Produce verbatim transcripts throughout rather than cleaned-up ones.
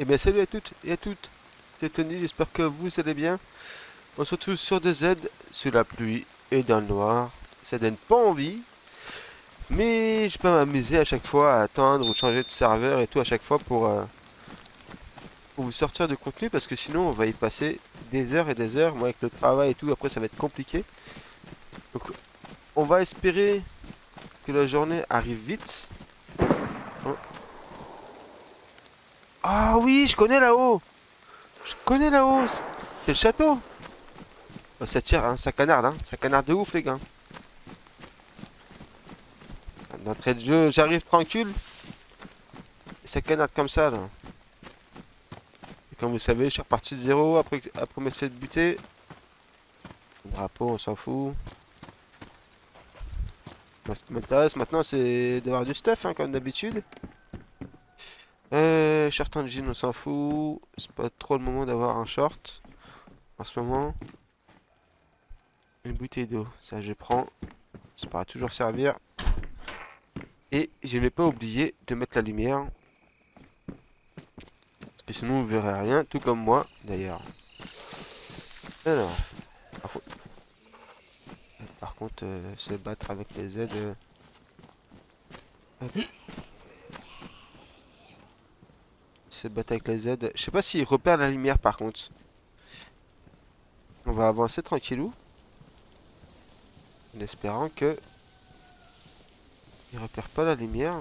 Et bien salut à toutes et à toutes, c'est Tony, j'espère que vous allez bien. On se retrouve sur Dayz, sous la pluie et dans le noir. Ça donne pas envie, mais je peux m'amuser à chaque fois à attendre ou changer de serveur et tout à chaque fois pour, euh, pour vous sortir de contenu, parce que sinon on va y passer des heures et des heures. Moi avec le travail et tout, après ça va être compliqué. Donc on va espérer que la journée arrive vite. Hein? Ah oui, je connais là-haut. Je connais là-haut. C'est le château. Oh, ça tire, hein, ça canarde, hein. Ça canarde de ouf, les gars. D'entrée de jeu, j'arrive tranquille. Ça canarde comme ça, là. Et comme vous savez, je suis reparti de zéro après, après m'être fait buter. Le drapeau, on s'en fout. Ce qui m'intéresse maintenant, c'est d'avoir du stuff, hein, comme d'habitude. Euh, short en jean, on s'en fout. C'est pas trop le moment d'avoir un short en ce moment. Une bouteille d'eau, ça je prends. Ça pourra toujours servir. Et je n'ai pas oublié de mettre la lumière. Parce que sinon, vous verrez rien, tout comme moi d'ailleurs. Alors, par contre, par contre euh, se battre avec les aides. Euh... Se battre avec les aides. Je sais pas s'il repère la lumière par contre. On va avancer tranquillou. En espérant que. Il repère pas la lumière.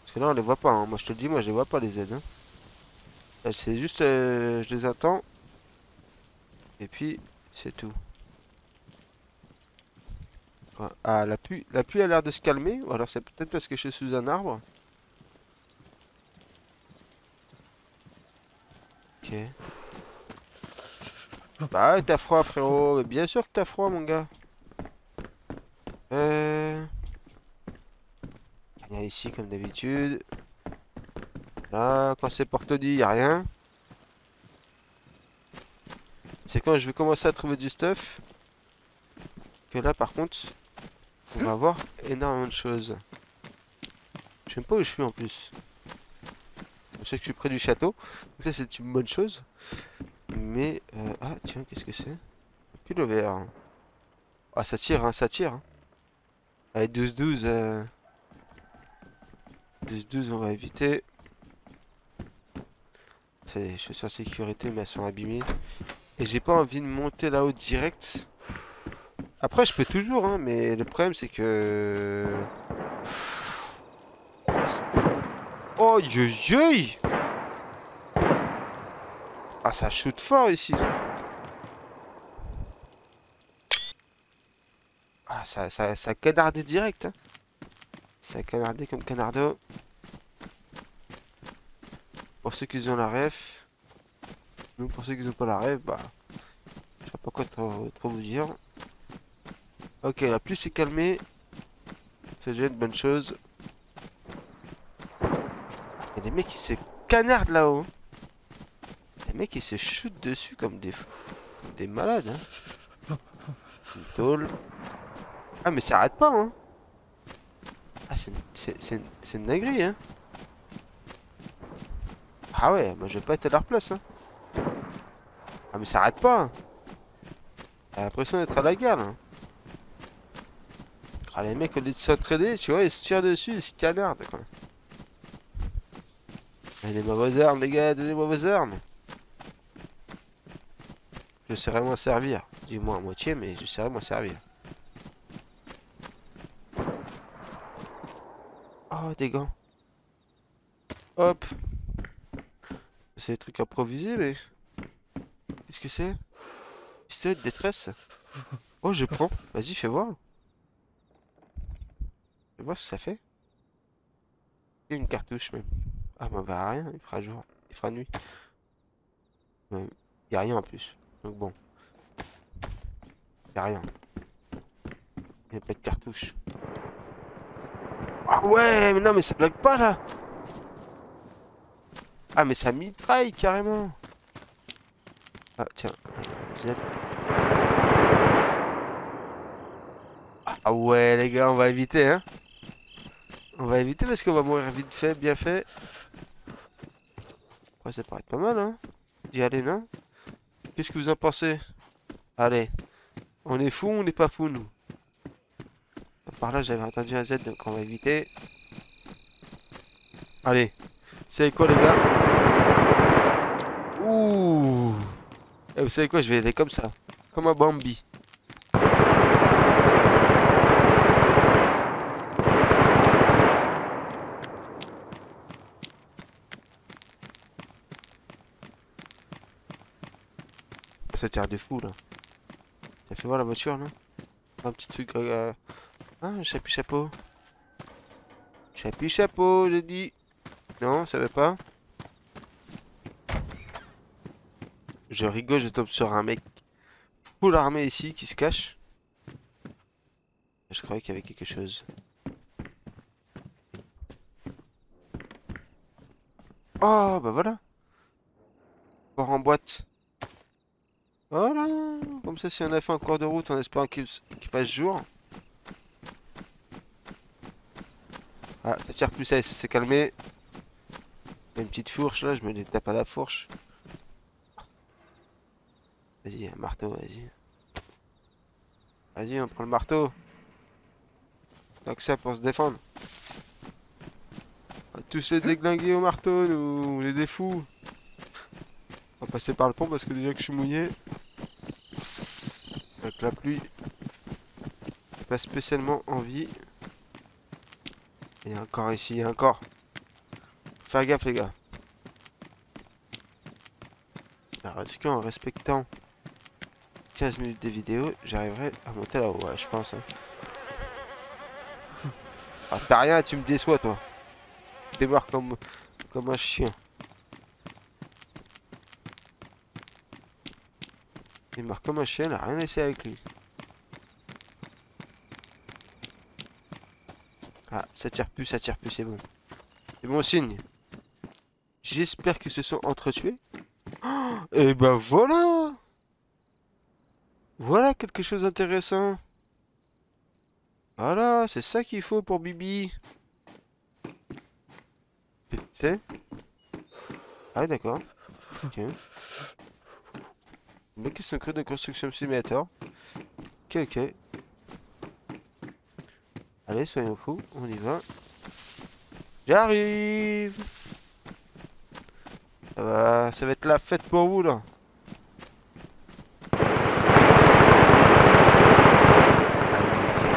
Parce que là on les voit pas. Hein. Moi je te le dis, moi je les vois pas les aides. Hein. C'est juste. Euh, je les attends. Et puis c'est tout. Ah, la pluie, la pluie a l'air de se calmer. Ou alors c'est peut-être parce que je suis sous un arbre. Okay. Bah t'as froid frérot, mais bien sûr que t'as froid mon gars. Euh... Rien ici comme d'habitude. Là quand c'est pour Tony y a rien. C'est quand je vais commencer à trouver du stuff. Que là par contre on va avoir énormément de choses. Je sais même pas où je suis en plus. Je sais que je suis près du château, donc ça c'est une bonne chose. Mais euh, ah tiens, qu'est-ce que c'est? Pull over. Ah ça tire, hein, ça tire. Hein. Allez douze douze. Euh... douze douze, on va éviter. Ça y est, je suis sur sécurité, mais elles sont abîmées. Et j'ai pas envie de monter là-haut direct. Après je peux toujours, hein, mais le problème c'est que. Oh dieu dieu! Ah ça shoot fort ici. Ah ça, ça, ça canardait direct hein. Ça canardait comme canardo. Pour ceux qui ont la ref. Nous pour ceux qui n'ont pas la ref, bah. Je sais pas quoi trop, trop vous dire. Ok, la pluie s'est calmée. C'est déjà une bonne chose. Il y a des mecs qui se canardent là-haut. Des mecs qui se shootent dessus comme des, des malades. Hein. Une tôle. Ah mais ça arrête pas hein. Ah c'est une dinguerie hein. Ah ouais, moi je vais pas être à leur place hein. Ah mais ça arrête pas hein. J'ai l'impression d'être à la gare là. Ah les mecs au lieu de s'entraider, tu vois, ils se tirent dessus, ils se canardent quoi. Donnez-moi vos armes les gars, donnez-moi vos armes. Je saurais m'en servir. Du moins à moitié, mais je saurais m'en servir. Oh, des gants. Hop. C'est des trucs improvisés, mais... Qu'est-ce que c'est? C'est de détresse. Oh, je prends. Vas-y, fais voir. Fais voir ce que ça fait. Et une cartouche même. Ah bah, bah rien, il fera jour, il fera nuit. Il n'y a rien en plus, donc bon. Il n'y a rien. Il n'y a pas de cartouche. Ah ouais, mais non mais ça blague pas là. Ah mais ça mitraille carrément. Ah tiens, Z. Ah ouais les gars, on va éviter hein. On va éviter parce qu'on va mourir vite fait, bien fait. Après, ça paraît pas mal, hein. D'y aller, non? Qu'est-ce que vous en pensez? Allez. On est fou, on n'est pas fou, nous. Par là, j'avais entendu un Z, donc on va éviter. Allez. C'est quoi, les gars? Ouh. Et vous savez quoi? Je vais aller comme ça. Comme un Bambi. Ça tire de fou là. T'as fait voir la voiture là? Un petit truc. Euh... Ah, chapeau, chapeau. Chapeau, chapeau, j'ai dit. Non, ça veut pas. Je rigole, je tombe sur un mec full armé ici qui se cache. Je croyais qu'il y avait quelque chose. Oh, bah voilà. Port en boîte. Voilà, comme ça si on a fait un cours de route en espérant qu'il qu'il fasse jour. Ah, ça tire plus, ça s'est calmé. Une petite fourche là, je me les tape à la fourche. Vas-y, un marteau, vas-y. Vas-y, on prend le marteau. T'as que ça pour se défendre. On va tous les déglinguer au marteau, nous, les défous. On va passer par le pont parce que déjà que je suis mouillé. Avec la pluie, pas spécialement envie. Il y a encore ici, il y a encore. Faire gaffe les gars. Alors est-ce qu'en respectant quinze minutes des vidéos, j'arriverai à monter là-haut? Ouais, je pense. Hein. Ah t'as rien, tu me déçois toi. Tu débarques comme, comme un chien. Il marque comme un chien, il a rien laissé avec lui. Ah, ça tire plus, ça tire plus, c'est bon. C'est bon signe. J'espère qu'ils se sont entretués. Oh, et ben voilà. Voilà quelque chose d'intéressant. Voilà, c'est ça qu'il faut pour Bibi. C'est... Ah d'accord. Ok. Mais qui sont creux de construction simulator. Ok, ok. Allez, soyons fous, on y va. J'arrive. Ça va, ça va être la fête pour vous là.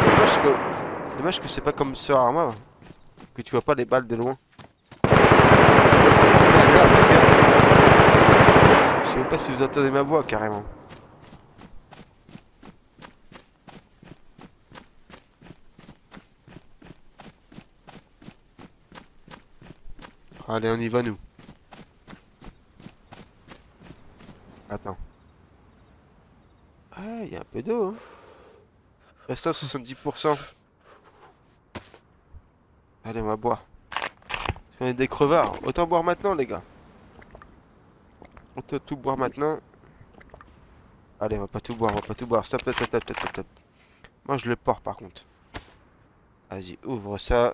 Dommage que, dommage que c'est pas comme sur Arma, que tu vois pas les balles de loin. Je sais pas si vous entendez ma voix carrément. Allez, on y va nous. Attends. Ah, il y a un peu d'eau. Hein. Restant soixante-dix pour cent. Allez, on va boire. Si on est des crevards, autant boire maintenant les gars. On peut tout boire maintenant. Allez, on va pas tout boire, on va pas tout boire. Stop, stop, stop, stop, stop. Moi, je le porte par contre. Vas-y, ouvre ça.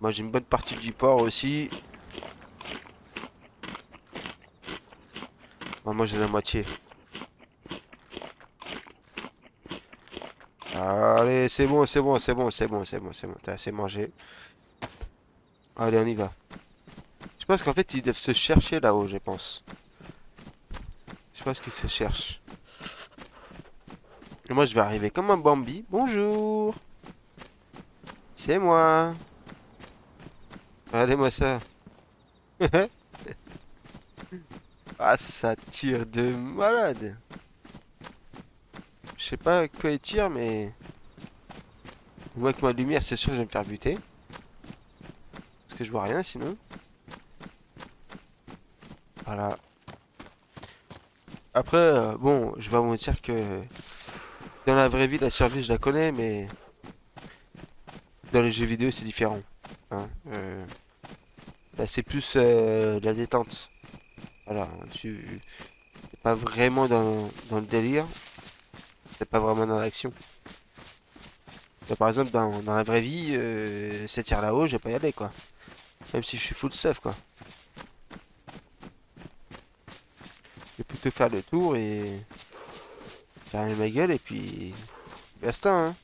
Moi, j'ai une bonne partie du porc aussi. Bon, moi, j'ai la moitié. Allez, c'est bon, c'est bon, c'est bon, c'est bon, c'est bon, c'est bon. T'as assez mangé. Allez, on y va. Je pense qu'en fait ils doivent se chercher là-haut, je pense. Je pense qu'ils se cherchent. Et moi je vais arriver comme un Bambi. Bonjour. C'est moi. Regardez-moi ça. Ah ça tire de malade. Je sais pas quoi ils tirent mais... Moi avec ma lumière c'est sûr que je vais me faire buter. Parce que je vois rien sinon. Voilà. Après, euh, bon, je vais vous dire que dans la vraie vie, la survie, je la connais, mais dans les jeux vidéo, c'est différent. Hein. Euh... Là, c'est plus euh, de la détente. Voilà, tu t'es pas vraiment dans, dans le délire, t'es pas vraiment dans l'action. Par exemple, dans, dans la vraie vie, euh, ça tire là-haut, je vais pas y aller, quoi. Même si je suis full safe quoi. Je vais plutôt faire le tour et... fermer ma gueule et puis... basta hein.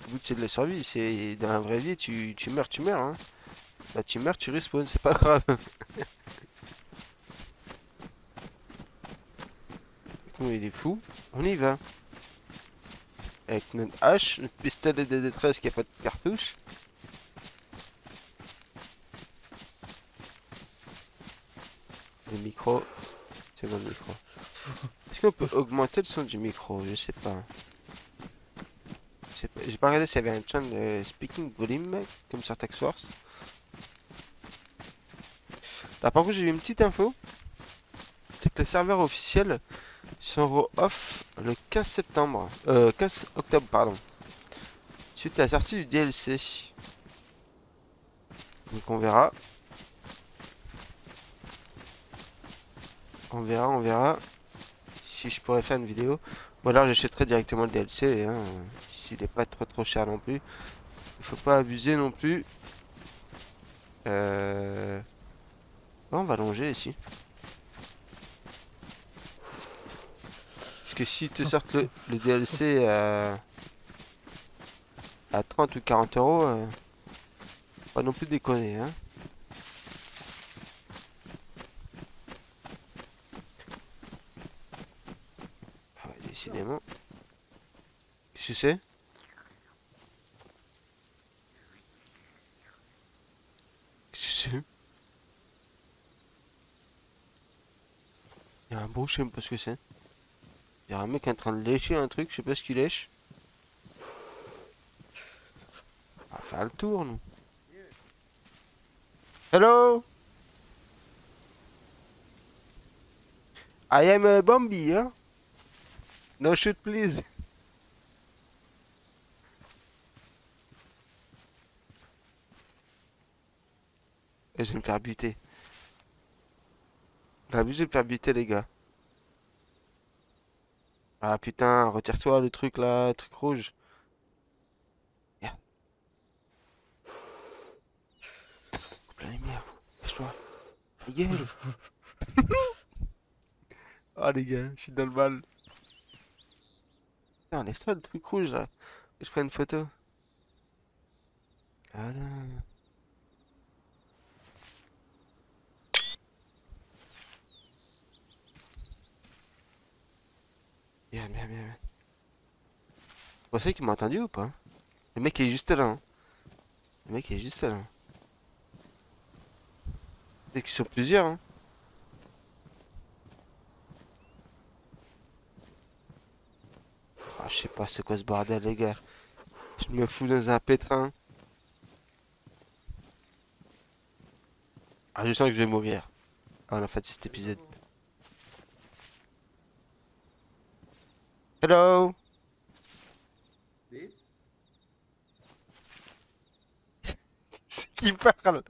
Le but c'est de la survie, c'est dans la vraie vie tu, tu meurs, tu meurs hein. Là tu meurs, tu respawns, c'est pas grave. Il est fou, on y va. Avec notre hache, notre pistolet de détresse qui a pas de cartouche. Le micro, c'est bon le micro. Est-ce qu'on peut augmenter le son du micro? Je sais pas. J'ai pas, pas regardé s'il y avait un channel euh, speaking volume comme sur Tax Force. Là par contre j'ai eu une petite info. C'est que le serveur officiel seront off le quinze septembre, euh, quinze octobre pardon, suite à la sortie du D L C. Donc on verra, on verra, on verra si je pourrais faire une vidéo. Ou alors j'achèterai directement le D L C, hein, s'il n'est pas trop trop cher non plus. Il faut pas abuser non plus. Euh... On va longer ici. Que si te sortent le, le D L C euh, à trente ou quarante euros, euh, pas non plus déconner. Hein. Ah, décidément. Qu'est-ce que c'est? Qu'est-ce que c'est? Il y a un bruit, je sais même pas ce que c'est. Il y a un mec en train de lécher un truc, je sais pas ce qu'il lèche. On va faire le tour, nous. Hello! I am a Bambi, hein? No shoot, please. Et je vais me faire buter. J'ai abusé de me faire buter, les gars. Ah putain, retire-toi le truc là, le truc rouge. Merde. Coupe la lumière, lâche-toi. Ta gueule. Oh les gars, je suis dans le bal. Putain, lève-toi le truc rouge là. Je prends une photo. Ah non. Bien, bien, bien. Vous pensez qu'il m'a entendu ou pas? Le mec est juste là. Hein. Le mec est juste là. Peut-être qu'ils sont plusieurs. Hein. Ah, je sais pas c'est quoi ce bordel, les gars. Je me fous dans un pétrin. Ah, je sens que je vais mourir. Ah, on a fait cet épisode. Hello. C'est qui parle?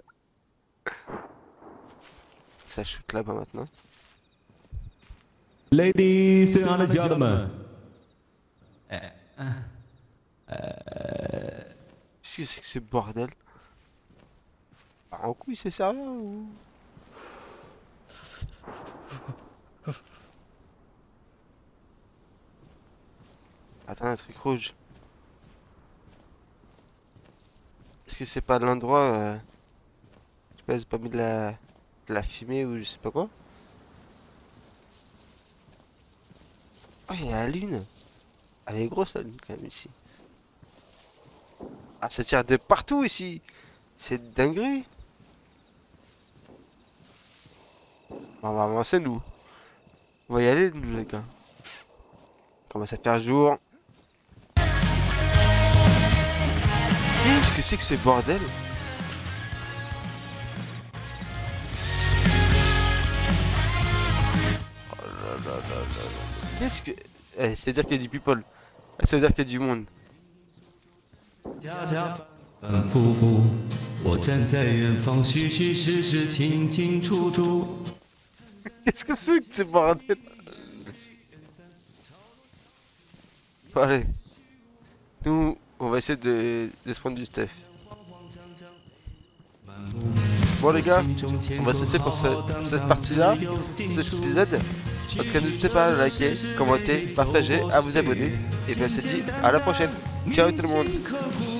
Ça shoot là-bas maintenant. Ladies and gentlemen. Qu'est-ce que c'est que ce bordel? Bah, en couille c'est sérieux ou? Attends, un truc rouge. Est-ce que c'est pas de l'endroit... Euh... Je sais pas, c'est pas mis de la... de la fumée ou je sais pas quoi. Oh, il y a la lune. Elle est grosse la lune quand même ici. Ah, ça tire de partout ici. C'est dinguerie. Bon, on va avancer nous. On va y aller nous les gars. Commence à faire jour. Qu'est-ce que c'est que ce bordel? Oh là là là là. Qu'est-ce que... Eh, c'est-à-dire qu'il y a du people. C'est-à-dire qu'il y a du monde. Qu'est-ce que c'est que ce bordel? Allez. Nous... On va essayer de, de se prendre du stuff. Bon les gars, on va cesser pour ce, cette partie-là, cet épisode. En tout cas, n'hésitez pas à liker, commenter, partager, à vous abonner. Et bien, c'est dit, à la prochaine. Ciao tout le monde.